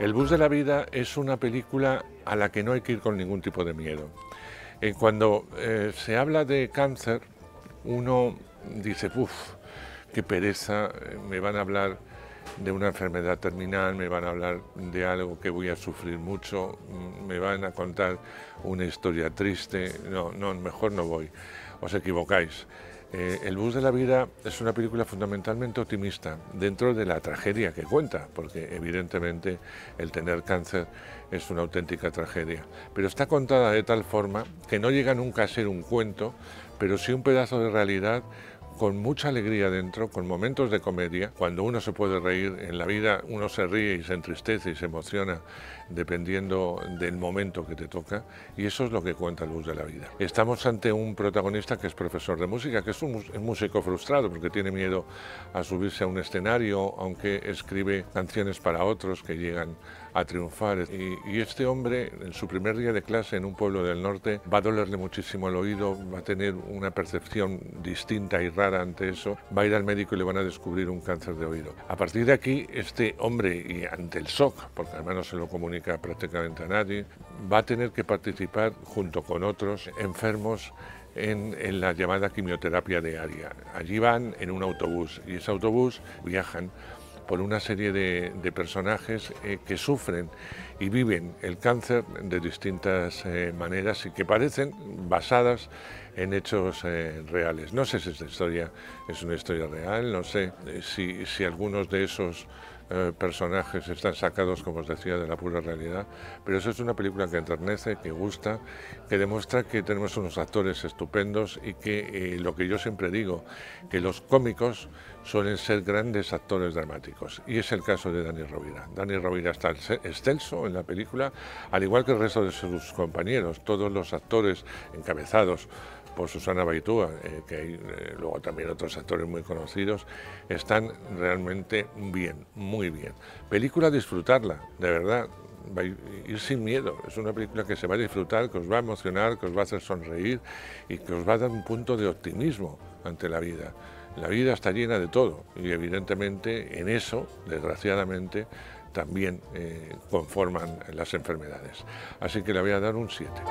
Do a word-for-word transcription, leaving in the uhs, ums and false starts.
El Bus de la Vida es una película a la que no hay que ir con ningún tipo de miedo. Eh, cuando eh, se habla de cáncer, uno dice, uff, qué pereza, me van a hablar de una enfermedad terminal, me van a hablar de algo que voy a sufrir mucho, me van a contar una historia triste, no, no, mejor no voy, os equivocáis. Eh, El Bus de la Vida es una película fundamentalmente optimista dentro de la tragedia que cuenta, porque evidentemente el tener cáncer es una auténtica tragedia, pero está contada de tal forma que no llega nunca a ser un cuento, pero sí un pedazo de realidad con mucha alegría dentro, con momentos de comedia. Cuando uno se puede reír en la vida, uno se ríe y se entristece y se emociona dependiendo del momento que te toca, y eso es lo que cuenta El Bus de la Vida. Estamos ante un protagonista que es profesor de música, que es un músico frustrado porque tiene miedo a subirse a un escenario, aunque escribe canciones para otros que llegan a triunfar. Y, y este hombre, en su primer día de clase en un pueblo del norte, va a dolerle muchísimo el oído, va a tener una percepción distinta y rara ante eso, va a ir al médico y le van a descubrir un cáncer de oído. A partir de aquí, este hombre, y ante el shock, porque además no se lo comunica prácticamente a nadie, va a tener que participar junto con otros enfermos en, en la llamada quimioterapia diaria. Allí van en un autobús y ese autobús viajan por una serie de, de personajes eh, que sufren y viven el cáncer de distintas eh, maneras y que parecen basadas en hechos eh, reales. No sé si esta historia es una historia real, no sé eh, si, si algunos de esos eh, personajes están sacados, como os decía, de la pura realidad, pero eso es una película que enternece, que gusta, que demuestra que tenemos unos actores estupendos y que eh, lo que yo siempre digo, que los cómicos suelen ser grandes actores dramáticos. Y es el caso de Dani Rovira. Dani Rovira está excelso en la película, al igual que el resto de sus compañeros, todos los actores encabezados por Susana Abaitua, eh, que hay eh, luego también otros actores muy conocidos, están realmente bien, muy bien. Película, disfrutarla, de verdad. Va a ir sin miedo, es una película que se va a disfrutar, que os va a emocionar, que os va a hacer sonreír y que os va a dar un punto de optimismo ante la vida. La vida está llena de todo y evidentemente en eso, desgraciadamente, también eh, conforman las enfermedades. Así que le voy a dar un siete.